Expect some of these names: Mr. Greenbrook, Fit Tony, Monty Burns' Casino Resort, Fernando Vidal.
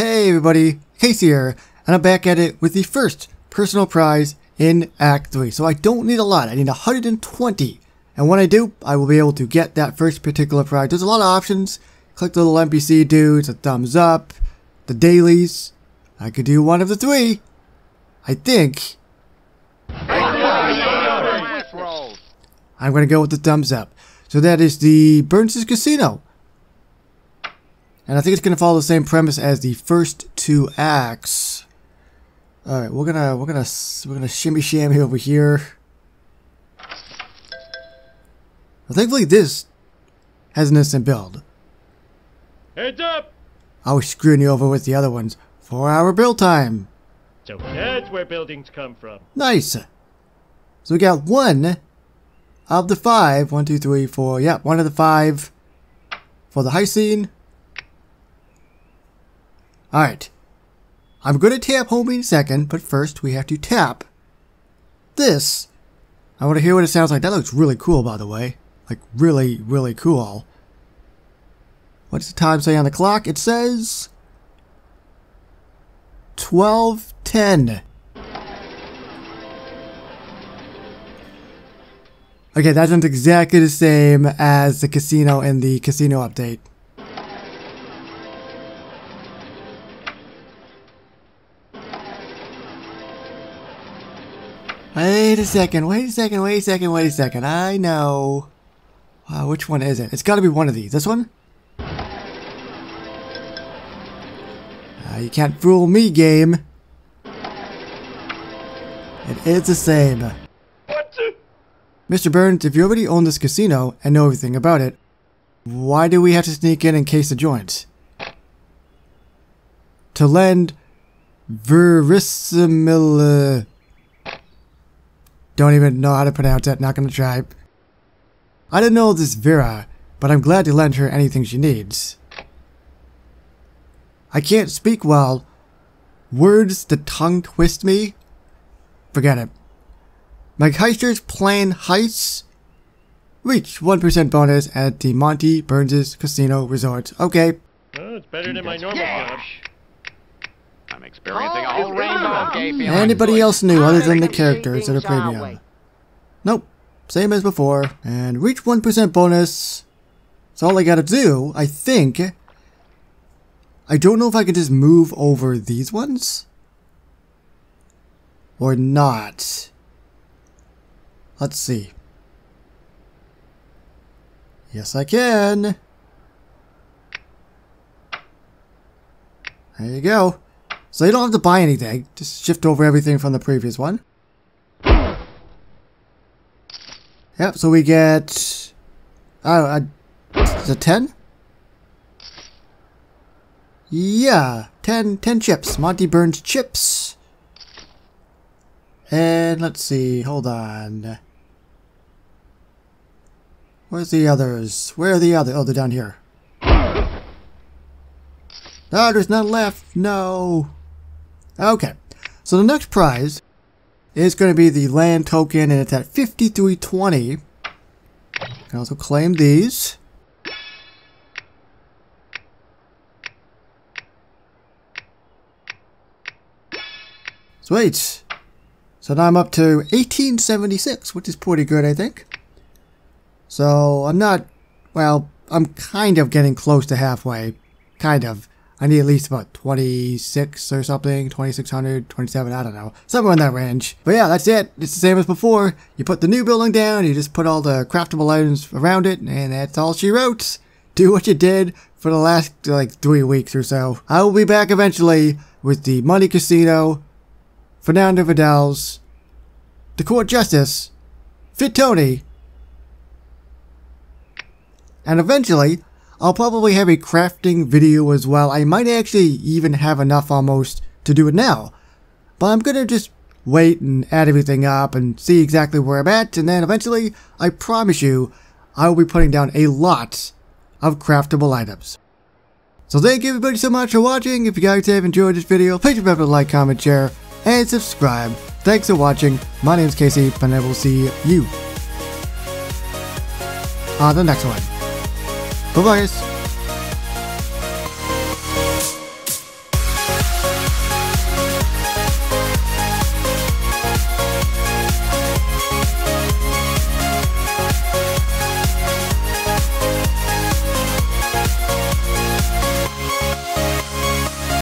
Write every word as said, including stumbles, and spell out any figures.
Hey everybody, Casey here, and I'm back at it with the first personal prize in Act three. So I don't need a lot, I need one hundred twenty. And when I do, I will be able to get that first particular prize. There's a lot of options. Click the little N P C dudes, a thumbs up, the dailies. I could do one of the three, I think. I'm going to go with the thumbs up. So that is the Burns' Casino. And I think it's going to follow the same premise as the first two acts. All right, we're gonna we're gonna we're gonna shimmy shammy over here. Well, thankfully, this has an instant build. Heads up! I was screwing you over with the other ones. Four-hour build time. So that's where buildings come from. Nice. So we got one of the five. One, two, three, four. Yeah, one of the five for the high scene. Alright, I'm going to tap home in a second, but first we have to tap this. I want to hear what it sounds like. That looks really cool, by the way. Like, really, really cool. What's the time say on the clock? It says twelve ten. Okay, that sounds exactly the same as the casino in the casino update. Wait a second, wait a second, wait a second, wait a second. I know. Wow, which one is it? It's got to be one of these. This one? Uh, you can't fool me, game. It is the same. What the? Mister Burns, if you already own this casino and know everything about it, why do we have to sneak in and case the joint? To lend verisimile... Don't even know how to pronounce that, not gonna try. I don't know this Vera, but I'm glad to lend her anything she needs. I can't speak well. Words the tongue twist me? Forget it. My heister's plan heists? Reach one percent bonus at the Monty Burns' Casino Resort. Okay. Oh, it's better than my normal job. I'm experiencing a whole range of gay feelings. Anybody else new other than the characters that are premium? Nope. Same as before. And reach one percent bonus. That's all I gotta do, I think. I don't know if I can just move over these ones. Or not. Let's see. Yes, I can. There you go. So you don't have to buy anything, just shift over everything from the previous one. Yep, so we get... I don't know, is it ten? Yeah, ten, ten chips, Monty Burns chips. And let's see, hold on. Where's the others? Where are the other? Oh, they're down here. No, there's none left, no. Okay, so the next prize is going to be the land token, and it's at fifty-three twenty. You can also claim these. Sweet. So now I'm up to eighteen seventy-six, which is pretty good, I think. So I'm not, well, I'm kind of getting close to halfway, kind of. I need at least about twenty-six or something, twenty-six hundred, twenty-seven, I don't know. Somewhere in that range. But yeah, that's it. It's the same as before. You put the new building down, you just put all the craftable items around it, and that's all she wrote. Do what you did for the last, like, three weeks or so. I will be back eventually with the Money Casino, Fernando Vidal's, the Court Justice, Fit Tony, and eventually... I'll probably have a crafting video as well. I might actually even have enough almost to do it now. But I'm going to just wait and add everything up and see exactly where I'm at. And then eventually, I promise you, I will be putting down a lot of craftable items. So thank you everybody so much for watching. If you guys have enjoyed this video, please remember to like, comment, share, and subscribe. Thanks for watching. My name is Casey, and I will see you on the next one. Bye-bye.